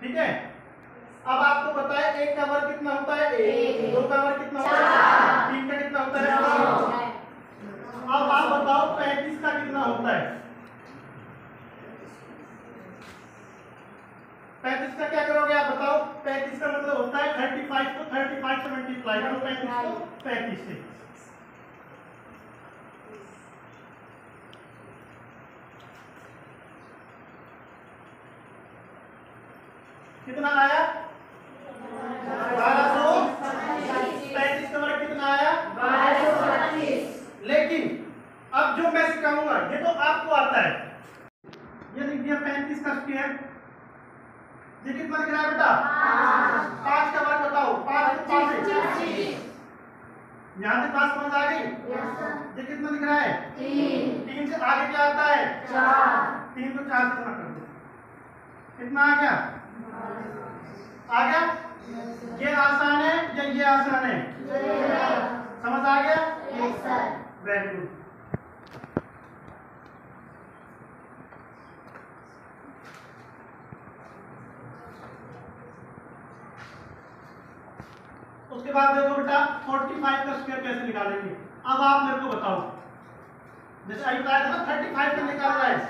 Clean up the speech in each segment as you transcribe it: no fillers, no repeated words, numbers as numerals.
ठीक है। अब आपको बताएं एक का वर्ग कितना होता है एक, दो का वर्ग कितना होता है तीन, का कितना होता है। अब आप बताओ 35 का कितना होता है। 35 का क्या करोगे आप बताओ। 35 का मतलब होता है 35 को 35 से मल्टीप्लाई करो, 35 को 35 से। कितना आया 1235। 35 का वर्ग कितना आया 1235। लेकिन अब जो मैं सिखाऊंगा ये तो आपको आता है। ये लिख दिया 35 का स्क्वायर, ये कितना दिख रहा है बेटा 5 का वर्ग बताओ। 5 यहाँ से 5 समझ आ गई। ये कितना दिख रहा है 3 से आगे क्या आता है 4 को 4 से गुणा कर दो, कितना आ गया ये आसान है या ये आसान है? समझ आ गया? Yes sir. Very good. उसके बाद देखो बेटा 45 का स्क्वायर कैसे निकालेंगे। अब आप मेरे को बताओ, जैसे अभी बताया था ना 35 का निकाल रहा है,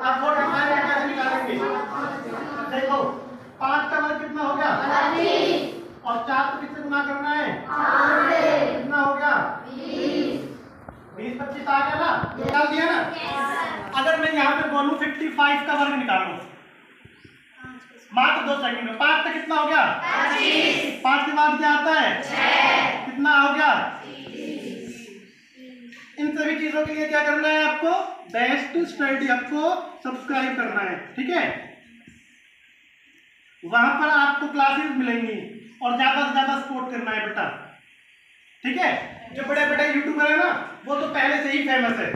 आप 45 का कैसे निकालेंगे। देखो 5 का वर्ग कितना हो गया 25 और 4 को किससे गुणा करना है 8 से, कितना हो गया 20। 25 आ गया ना, निकाल दिया ना। अगर मैं यहाँ पे बोलूँ 55 का वर्ग निकालो, मात्र 2 सेकंड में 5 का कितना हो गया 25, 5 के बाद क्या आता है 6, कितना हो गया 30। इन सभी चीजों के लिए क्या करना है आपको, बेस्ट स्टडी आपको सब्सक्राइब करना है, ठीक है। वहां पर आपको क्लासेस मिलेंगी और ज्यादा से ज्यादा सपोर्ट करना है बेटा, ठीक है। जो बड़े बड़े यूट्यूबर है ना वो तो पहले से ही फेमस है,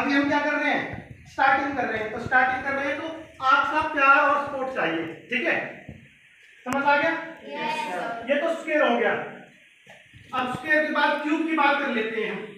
अभी हम क्या कर रहे हैं स्टार्टिंग कर रहे हैं, तो स्टार्टिंग कर रहे हैं तो आपका प्यार और सपोर्ट चाहिए, ठीक है। समझ आ गया? ये तो स्क्वायर हो गया। अब स्क्वायर के बाद क्यूब की बात कर लेते हैं हम।